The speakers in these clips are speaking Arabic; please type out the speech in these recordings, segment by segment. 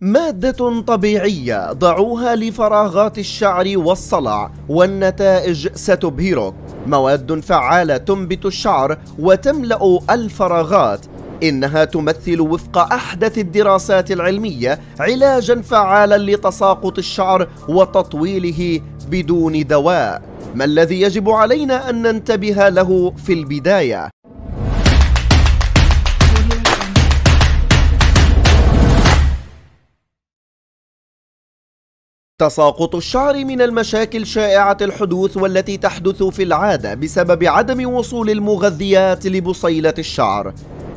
مادة طبيعية ضعوها لفراغات الشعر والصلع والنتائج ستبهرك. مواد فعالة تنبت الشعر وتملأ الفراغات. إنها تمثل وفق أحدث الدراسات العلمية علاجا فعالا لتساقط الشعر وتطويله بدون دواء. ما الذي يجب علينا أن ننتبه له في البداية؟ تساقط الشعر من المشاكل شائعة الحدوث والتي تحدث في العادة بسبب عدم وصول المغذيات لبصيلة الشعر.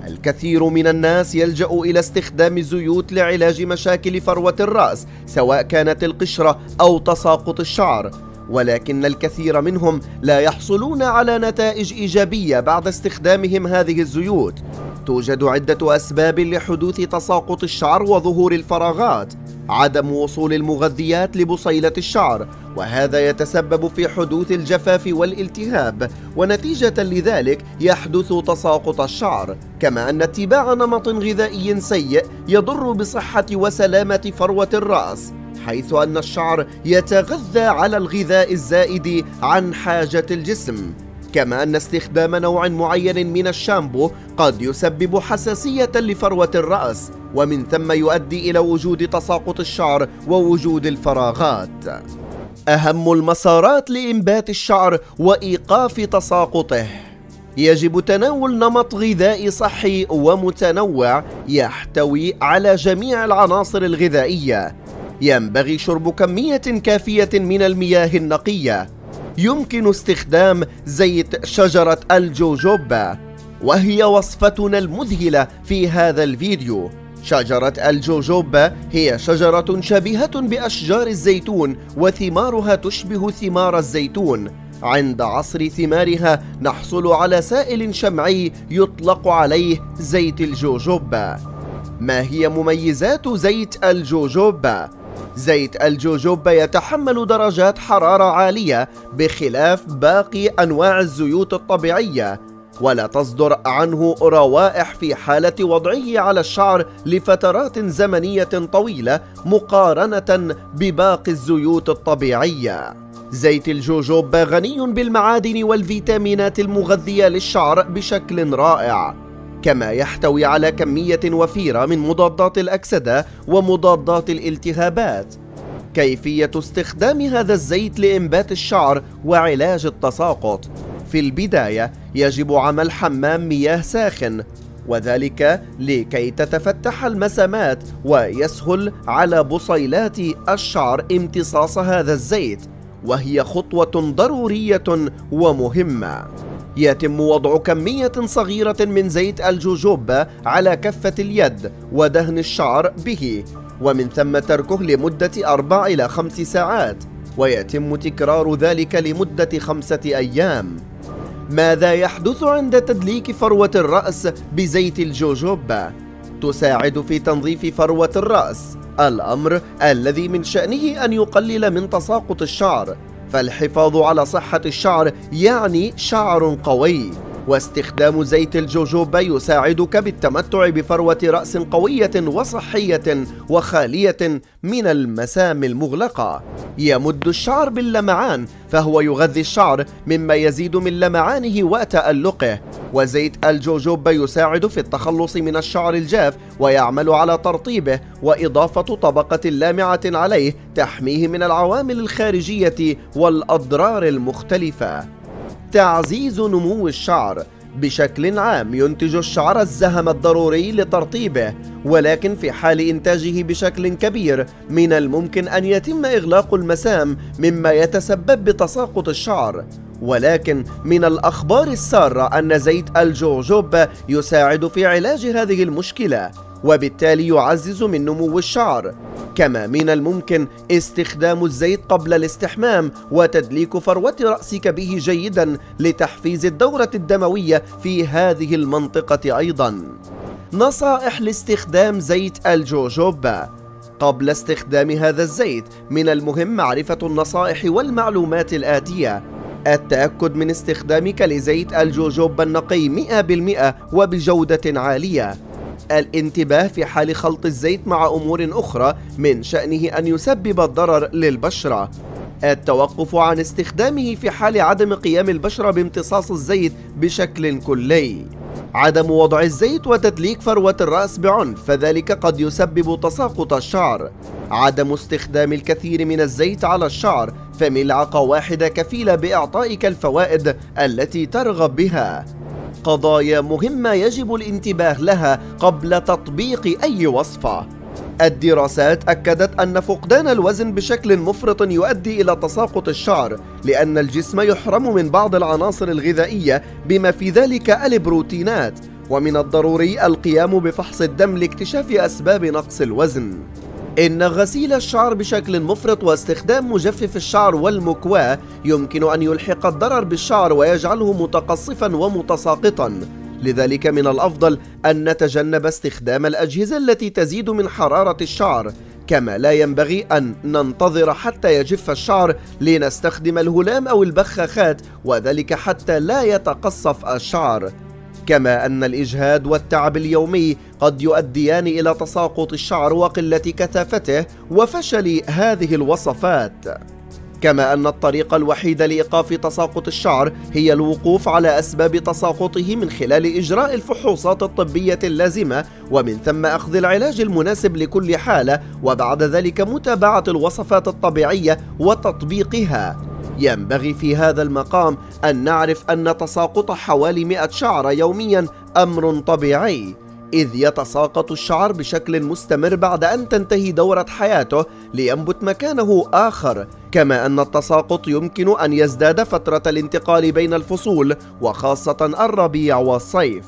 الكثير من الناس يلجأ إلى استخدام الزيوت لعلاج مشاكل فروة الرأس سواء كانت القشرة أو تساقط الشعر، ولكن الكثير منهم لا يحصلون على نتائج إيجابية بعد استخدامهم هذه الزيوت. توجد عدة أسباب لحدوث تساقط الشعر وظهور الفراغات. عدم وصول المغذيات لبصيلة الشعر، وهذا يتسبب في حدوث الجفاف والالتهاب، ونتيجة لذلك يحدث تساقط الشعر. كما أن اتباع نمط غذائي سيء يضر بصحة وسلامة فروة الرأس، حيث أن الشعر يتغذى على الغذاء الزائد عن حاجة الجسم. كما أن استخدام نوع معين من الشامبو قد يسبب حساسية لفروة الرأس، ومن ثم يؤدي إلى وجود تساقط الشعر ووجود الفراغات. أهم المسارات لإنبات الشعر وإيقاف تساقطه: يجب تناول نمط غذائي صحي ومتنوع يحتوي على جميع العناصر الغذائية. ينبغي شرب كمية كافية من المياه النقية. يمكن استخدام زيت شجرة الجوجوبا، وهي وصفتنا المذهلة في هذا الفيديو. شجرة الجوجوبا هي شجرة شبيهة بأشجار الزيتون، وثمارها تشبه ثمار الزيتون. عند عصر ثمارها نحصل على سائل شمعي يطلق عليه زيت الجوجوبا. ما هي مميزات زيت الجوجوبا؟ زيت الجوجوبا يتحمل درجات حرارة عالية بخلاف باقي أنواع الزيوت الطبيعية، ولا تصدر عنه روائح في حالة وضعه على الشعر لفترات زمنية طويلة مقارنة بباقي الزيوت الطبيعية. زيت الجوجوبا غني بالمعادن والفيتامينات المغذية للشعر بشكل رائع، كما يحتوي على كمية وفيرة من مضادات الأكسدة ومضادات الالتهابات. كيفية استخدام هذا الزيت لإنبات الشعر وعلاج التساقط: في البداية يجب عمل حمام مياه ساخن، وذلك لكي تتفتح المسامات ويسهل على بصيلات الشعر امتصاص هذا الزيت، وهي خطوة ضرورية ومهمة. يتم وضع كمية صغيرة من زيت الجوجوبا على كفة اليد ودهن الشعر به، ومن ثم تركه لمدة 4 إلى 5 ساعات، ويتم تكرار ذلك لمدة 5 أيام. ماذا يحدث عند تدليك فروة الرأس بزيت الجوجوبا؟ تساعد في تنظيف فروة الرأس، الأمر الذي من شأنه أن يقلل من تساقط الشعر. فالحفاظ على صحة الشعر يعني شعر قوي، واستخدام زيت الجوجوبا يساعدك بالتمتع بفروة رأس قوية وصحية وخالية من المسام المغلقة. يمد الشعر باللمعان، فهو يغذي الشعر مما يزيد من لمعانه وتألقه، وزيت الجوجوبا يساعد في التخلص من الشعر الجاف ويعمل على ترطيبه، وإضافة طبقة لامعة عليه تحميه من العوامل الخارجية والأضرار المختلفة. تعزيز نمو الشعر: بشكل عام ينتج الشعر الزهم الضروري لترطيبه، ولكن في حال إنتاجه بشكل كبير من الممكن أن يتم إغلاق المسام مما يتسبب بتساقط الشعر. ولكن من الأخبار السارة أن زيت الجوجوبا يساعد في علاج هذه المشكلة، وبالتالي يعزز من نمو الشعر. كما من الممكن استخدام الزيت قبل الاستحمام وتدليك فروة رأسك به جيدا لتحفيز الدورة الدموية في هذه المنطقة أيضا. نصائح لاستخدام زيت الجوجوبا: قبل استخدام هذا الزيت من المهم معرفة النصائح والمعلومات الآتية: التأكد من استخدامك لزيت الجوجوبا النقي 100% وبجودة عالية. الانتباه في حال خلط الزيت مع أمور أخرى من شأنه أن يسبب الضرر للبشرة. التوقف عن استخدامه في حال عدم قيام البشرة بامتصاص الزيت بشكل كلي. عدم وضع الزيت وتدليك فروة الرأس بعنف، فذلك قد يسبب تساقط الشعر. عدم استخدام الكثير من الزيت على الشعر، فملعقة واحدة كفيلة بإعطائك الفوائد التي ترغب بها. قضايا مهمة يجب الانتباه لها قبل تطبيق أي وصفة. الدراسات أكدت أن فقدان الوزن بشكل مفرط يؤدي إلى تساقط الشعر، لأن الجسم يحرم من بعض العناصر الغذائية بما في ذلك البروتينات، ومن الضروري القيام بفحص الدم لاكتشاف أسباب نقص الوزن. إن غسيل الشعر بشكل مفرط واستخدام مجفف الشعر والمكواة يمكن أن يلحق الضرر بالشعر ويجعله متقصفا ومتساقطا، لذلك من الأفضل أن نتجنب استخدام الأجهزة التي تزيد من حرارة الشعر، كما لا ينبغي أن ننتظر حتى يجف الشعر لنستخدم الهلام أو البخاخات، وذلك حتى لا يتقصف الشعر. كما أن الإجهاد والتعب اليومي قد يؤديان إلى تساقط الشعر وقلة كثافته وفشل هذه الوصفات. كما أن الطريقة الوحيدة لإيقاف تساقط الشعر هي الوقوف على أسباب تساقطه من خلال إجراء الفحوصات الطبية اللازمة، ومن ثم أخذ العلاج المناسب لكل حالة، وبعد ذلك متابعة الوصفات الطبيعية وتطبيقها. ينبغي في هذا المقام أن نعرف أن تساقط حوالي 100 شعرة يوميا أمر طبيعي، إذ يتساقط الشعر بشكل مستمر بعد أن تنتهي دورة حياته لينبت مكانه آخر. كما أن التساقط يمكن أن يزداد فترة الانتقال بين الفصول، وخاصة الربيع والصيف.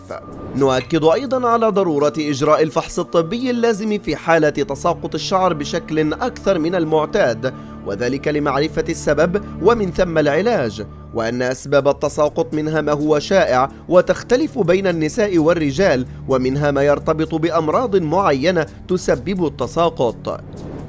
نؤكد أيضا على ضرورة إجراء الفحص الطبي اللازم في حالة تساقط الشعر بشكل أكثر من المعتاد، وذلك لمعرفة السبب ومن ثم العلاج، وأن أسباب التساقط منها ما هو شائع وتختلف بين النساء والرجال، ومنها ما يرتبط بأمراض معينة تسبب التساقط.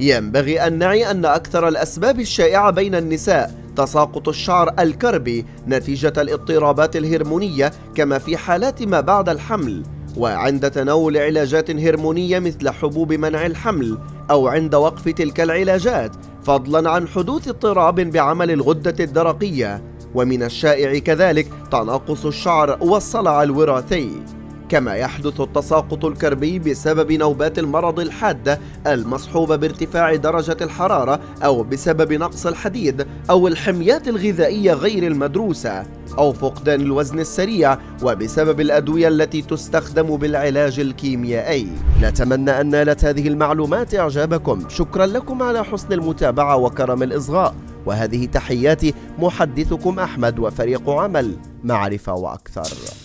ينبغي أن نعي أن أكثر الأسباب الشائعة بين النساء تساقط الشعر الكربي نتيجة الاضطرابات الهرمونية، كما في حالات ما بعد الحمل، وعند تناول علاجات هرمونية مثل حبوب منع الحمل، أو عند وقف تلك العلاجات، فضلا عن حدوث اضطراب بعمل الغدة الدرقية. ومن الشائع كذلك تناقص الشعر والصلع الوراثي. كما يحدث التساقط الكربي بسبب نوبات المرض الحادة المصحوبة بارتفاع درجة الحرارة، أو بسبب نقص الحديد، أو الحميات الغذائية غير المدروسة، أو فقدان الوزن السريع، وبسبب الأدوية التي تستخدم بالعلاج الكيميائي. نتمنى أن نالت هذه المعلومات إعجابكم. شكرا لكم على حسن المتابعة وكرم الإصغاء، وهذه تحياتي، محدثكم أحمد وفريق عمل معرفة وأكثر.